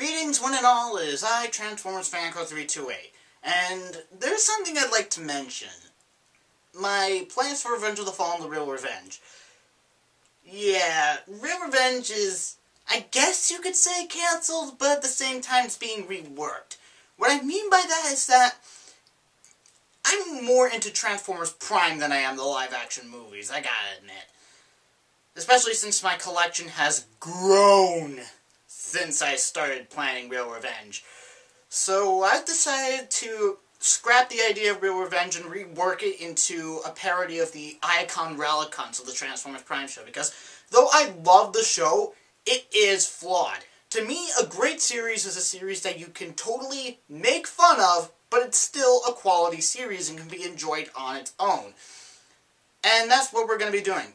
Greetings one and all, it is I, TransformersFanCo328, and there's something I'd like to mention. My plans for Revenge of the Fallen, the Real Revenge. Yeah, Real Revenge is, I guess you could say cancelled, but at the same time it's being reworked. What I mean by that is that I'm more into Transformers Prime than I am the live-action movies, I gotta admit. Especially since my collection has grown since I started planning Real Revenge. So I've decided to scrap the idea of Real Revenge and rework it into a parody of the Iacon Relics of the Transformers Prime show, because though I love the show, it is flawed. To me, a great series is a series that you can totally make fun of, but it's still a quality series and can be enjoyed on its own. And that's what we're going to be doing.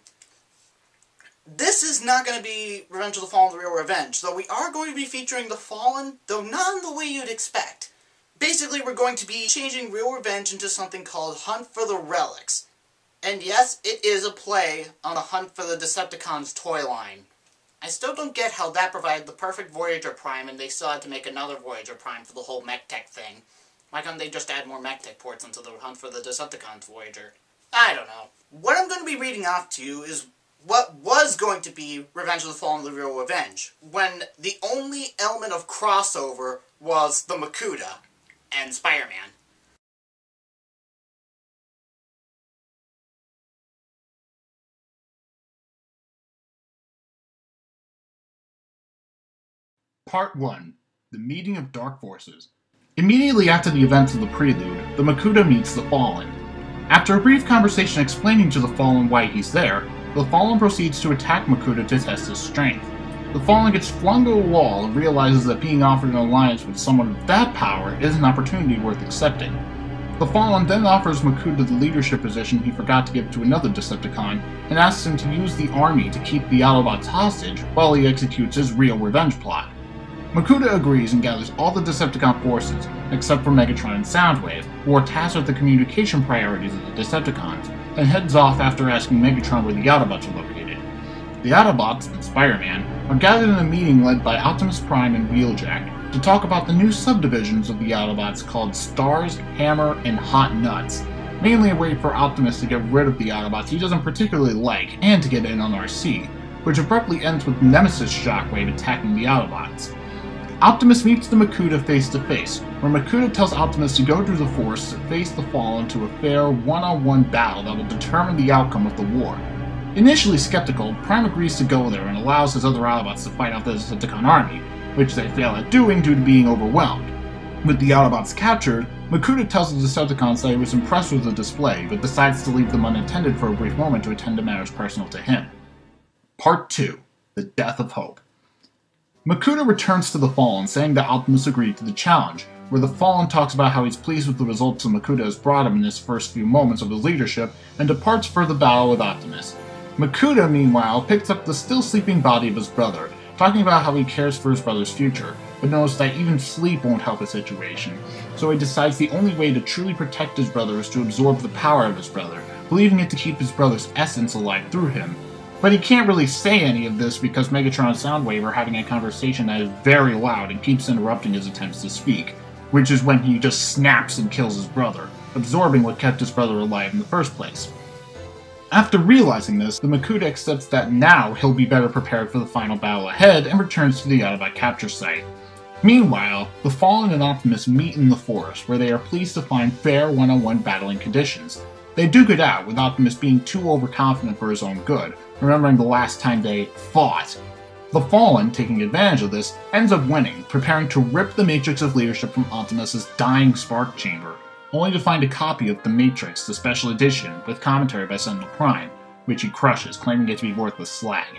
This is not going to be Revenge of the Fallen, the Real Revenge, though we are going to be featuring the Fallen, though not in the way you'd expect. Basically, we're going to be changing Real Revenge into something called Hunt for the Relics. And yes, it is a play on the Hunt for the Decepticons toy line. I still don't get how that provided the perfect Voyager Prime and they still had to make another Voyager Prime for the whole Mech Tech thing. Why can't they just add more Mech Tech ports into the Hunt for the Decepticons Voyager? I don't know. What I'm going to be reading off to you is what was going to be Revenge of the Fallen, the Real Revenge, when the only element of crossover was the Makuta and Spider-Man. Part 1. The Meeting of Dark Forces. Immediately after the events of the Prelude, the Makuta meets the Fallen. After a brief conversation explaining to the Fallen why he's there, the Fallen proceeds to attack Makuta to test his strength. The Fallen gets flung to a wall and realizes that being offered an alliance with someone of that power is an opportunity worth accepting. The Fallen then offers Makuta the leadership position he forgot to give to another Decepticon, and asks him to use the army to keep the Autobots hostage while he executes his Real Revenge plot. Makuta agrees and gathers all the Decepticon forces, except for Megatron and Soundwave, who are tasked with the communication priorities of the Decepticons, and heads off after asking Megatron where the Autobots are located. The Autobots and Spider-Man are gathered in a meeting led by Optimus Prime and Wheeljack to talk about the new subdivisions of the Autobots called Stars, Hammer, and Hot Nuts, mainly a way for Optimus to get rid of the Autobots he doesn't particularly like and to get in on RC, which abruptly ends with Nemesis Shockwave attacking the Autobots. Optimus meets the Makuta face-to-face, where Makuta tells Optimus to go through the Force to face the Fallen to a fair one-on-one battle that will determine the outcome of the war. Initially skeptical, Prime agrees to go there and allows his other Autobots to fight off the Decepticon army, which they fail at doing due to being overwhelmed. With the Autobots captured, Makuta tells the Decepticons that he was impressed with the display, but decides to leave them unattended for a brief moment to attend to matters personal to him. Part 2. The Death of Hope. Makuta returns to the Fallen, saying that Optimus agreed to the challenge, where the Fallen talks about how he's pleased with the results that Makuta has brought him in his first few moments of his leadership, and departs for the battle with Optimus. Makuta, meanwhile, picks up the still-sleeping body of his brother, talking about how he cares for his brother's future, but notes that even sleep won't help his situation, so he decides the only way to truly protect his brother is to absorb the power of his brother, believing it to keep his brother's essence alive through him. But he can't really say any of this because Megatron and Soundwave are having a conversation that is very loud and keeps interrupting his attempts to speak, which is when he just snaps and kills his brother, absorbing what kept his brother alive in the first place. After realizing this, the Makuta accepts that now he'll be better prepared for the final battle ahead and returns to the Autobot capture site. Meanwhile, the Fallen and Optimus meet in the forest, where they are pleased to find fair one-on-one battling conditions. They duke it out, with Optimus being too overconfident for his own good, remembering the last time they fought. The Fallen, taking advantage of this, ends up winning, preparing to rip the Matrix of Leadership from Optimus' dying spark chamber, only to find a copy of The Matrix, the special edition, with commentary by Sentinel Prime, which he crushes, claiming it to be worthless slag.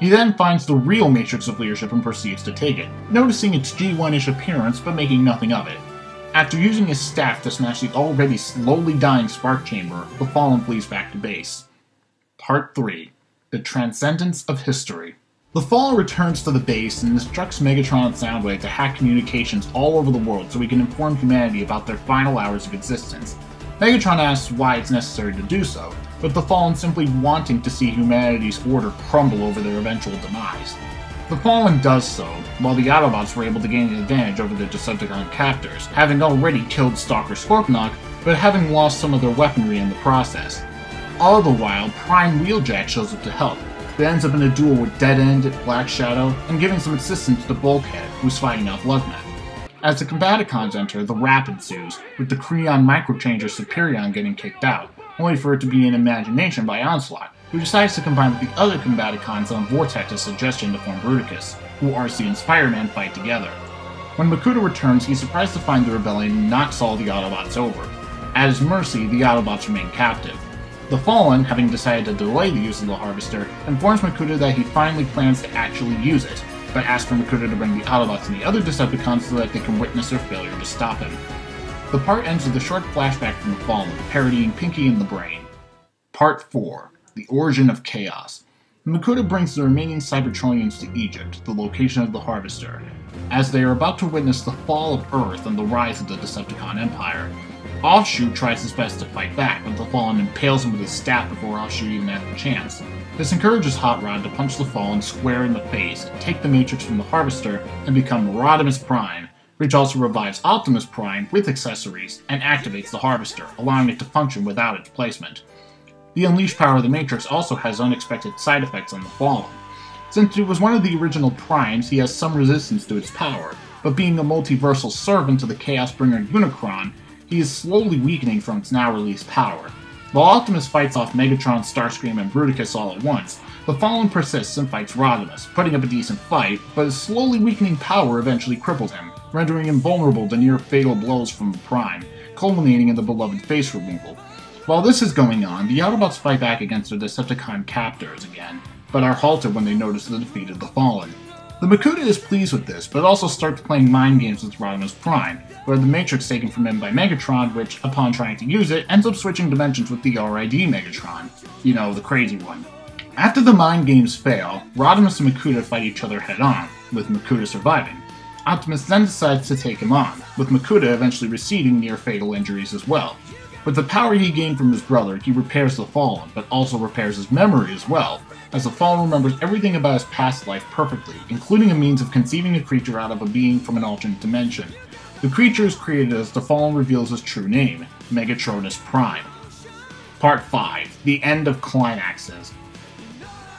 He then finds the real Matrix of Leadership and proceeds to take it, noticing its G1-ish appearance but making nothing of it. After using his staff to smash the already slowly dying spark chamber, the Fallen flees back to base. Part 3. The Transcendence of History. The Fallen returns to the base and instructs Megatron and Soundwave to hack communications all over the world so he can inform humanity about their final hours of existence. Megatron asks why it's necessary to do so, but the Fallen simply wanting to see humanity's order crumble over their eventual demise. The Pawn does so, while the Autobots were able to gain an advantage over their Decepticon captors, having already killed Stalker Scorponok, but having lost some of their weaponry in the process. All the while, Prime Wheeljack shows up to help, but ends up in a duel with Dead End, Black Shadow, and giving some assistance to Bulkhead, who's fighting off Lugman. As the Combaticons enter, the rap ensues, with the Creon Microchanger Superion getting kicked out, only for it to be an imagination by Onslaught, who decides to combine with the other Combaticons on Vortex's suggestion to form Bruticus, who RC and Spider-Man fight together. When Makuta returns, he's surprised to find the rebellion and knocks all the Autobots over. At his mercy, the Autobots remain captive. The Fallen, having decided to delay the use of the Harvester, informs Makuta that he finally plans to actually use it, but asks for Makuta to bring the Autobots and the other Decepticons so that they can witness their failure to stop him. The part ends with a short flashback from the Fallen, parodying Pinky and the Brain. Part 4. The Origin of Chaos. Makuta brings the remaining Cybertronians to Egypt, the location of the Harvester, as they are about to witness the fall of Earth and the rise of the Decepticon Empire. Offshoot tries his best to fight back, but the Fallen impales him with his staff before Offshoot even has the chance. This encourages Hot Rod to punch the Fallen square in the face, take the Matrix from the Harvester, and become Rodimus Prime, which also revives Optimus Prime with accessories and activates the Harvester, allowing it to function without its placement. The unleashed power of the Matrix also has unexpected side effects on the Fallen. Since it was one of the original Primes, he has some resistance to its power, but being a multiversal servant to the Chaos Bringer Unicron, he is slowly weakening from its now-released power. While Optimus fights off Megatron, Starscream, and Bruticus all at once, the Fallen persists and fights Rodimus, putting up a decent fight, but his slowly weakening power eventually crippled him, rendering him vulnerable to near-fatal blows from the Prime, culminating in the beloved face removal. While this is going on, the Autobots fight back against their Decepticon captors again, but are halted when they notice the defeat of the Fallen. The Makuta is pleased with this, but also starts playing mind games with Rodimus Prime, where the Matrix taken from him by Megatron, which, upon trying to use it, ends up switching dimensions with the R.I.D. Megatron. You know, the crazy one. After the mind games fail, Rodimus and Makuta fight each other head-on, with Makuta surviving. Optimus then decides to take him on, with Makuta eventually receiving near-fatal injuries as well. With the power he gained from his brother, he repairs the Fallen, but also repairs his memory as well, as the Fallen remembers everything about his past life perfectly, including a means of conceiving a creature out of a being from an alternate dimension. The creature is created as the Fallen reveals his true name, Megatronus Prime. Part 5. The End of Climaxes.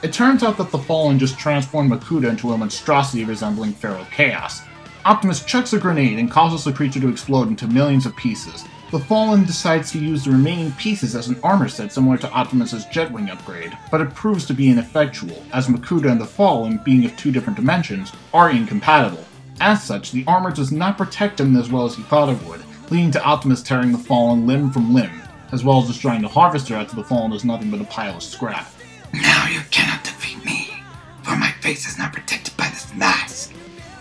It turns out that the Fallen just transformed Makuta into a monstrosity resembling Feral Chaos. Optimus chucks a grenade and causes the creature to explode into millions of pieces. The Fallen decides to use the remaining pieces as an armor set similar to Optimus's Jetwing upgrade, but it proves to be ineffectual, as Makuta and the Fallen, being of two different dimensions, are incompatible. As such, the armor does not protect him as well as he thought it would, leading to Optimus tearing the Fallen limb from limb, as well as destroying the Harvester after the Fallen is nothing but a pile of scrap. Now you cannot defeat me, for my face is not protected by this mask.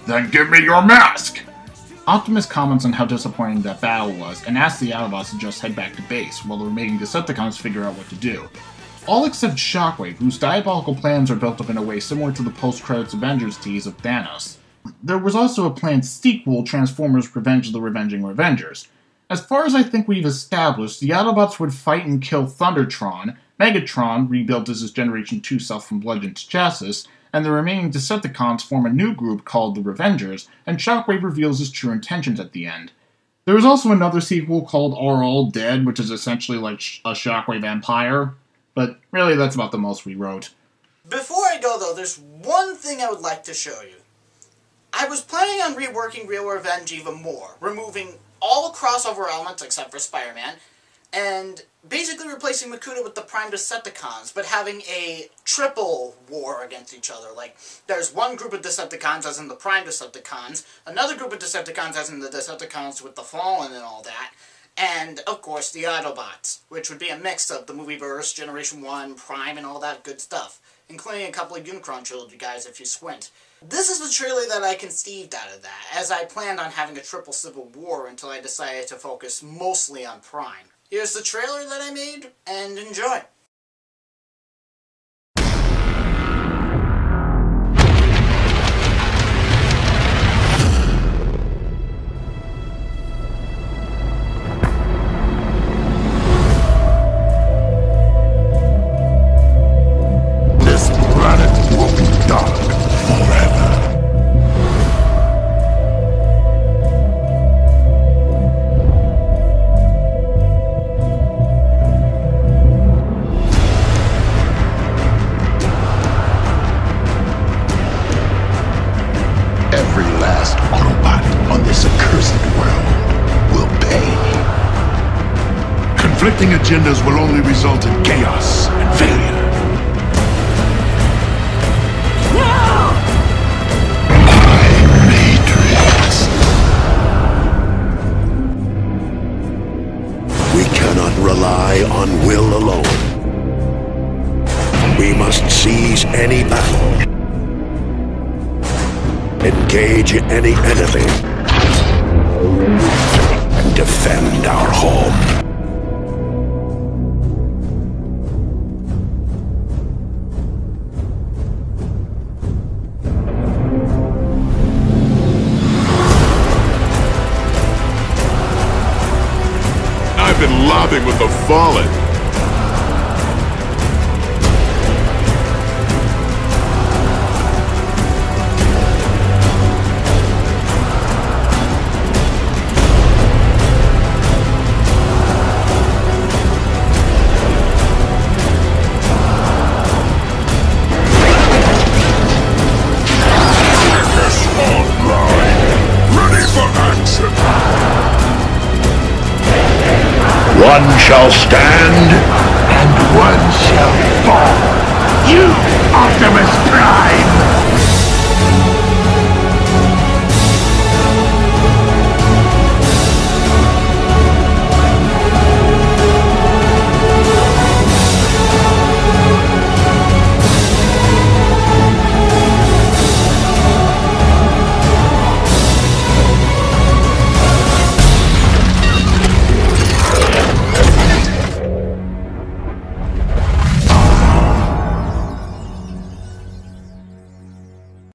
Then give me your mask! Optimus comments on how disappointing that battle was, and asks the Autobots to just head back to base, while the remaining Decepticons figure out what to do. All except Shockwave, whose diabolical plans are built up in a way similar to the post-credits Avengers tease of Thanos. There was also a planned sequel, Transformers Revenge of the Revenging Revengers. As far as I think we've established, the Autobots would fight and kill Thundertron, Megatron, rebuilt as his Generation 2 self from Legend to Chassis, and the remaining Decepticons form a new group called the Revengers, and Shockwave reveals his true intentions at the end. There is also another sequel called Are All Dead, which is essentially like a Shockwave Empire, but really that's about the most we wrote. Before I go though, there's one thing I would like to show you. I was planning on reworking Real Revenge even more, removing all crossover elements except for Spider-Man, and basically replacing Makuta with the Prime Decepticons, but having a triple war against each other. Like, there's one group of Decepticons as in the Prime Decepticons, another group of Decepticons as in the Decepticons with the Fallen and all that, and, of course, the Autobots, which would be a mix of the Movieverse, Generation 1, Prime, and all that good stuff, including a couple of Unicron trilogy guys if you squint. This is the trailer that I conceived out of that, as I planned on having a triple civil war until I decided to focus mostly on Prime. Here's the trailer that I made, and enjoy! This planet will be dark forever. every last Autobot on this accursed world will pay. Conflicting agendas will only result in chaos and failure. Rely on will alone. We must seize any battle, engage any enemy, and defend our home. With the fallen. This online, ready for action. One shall stand, and one shall fall. You, Optimus Prime!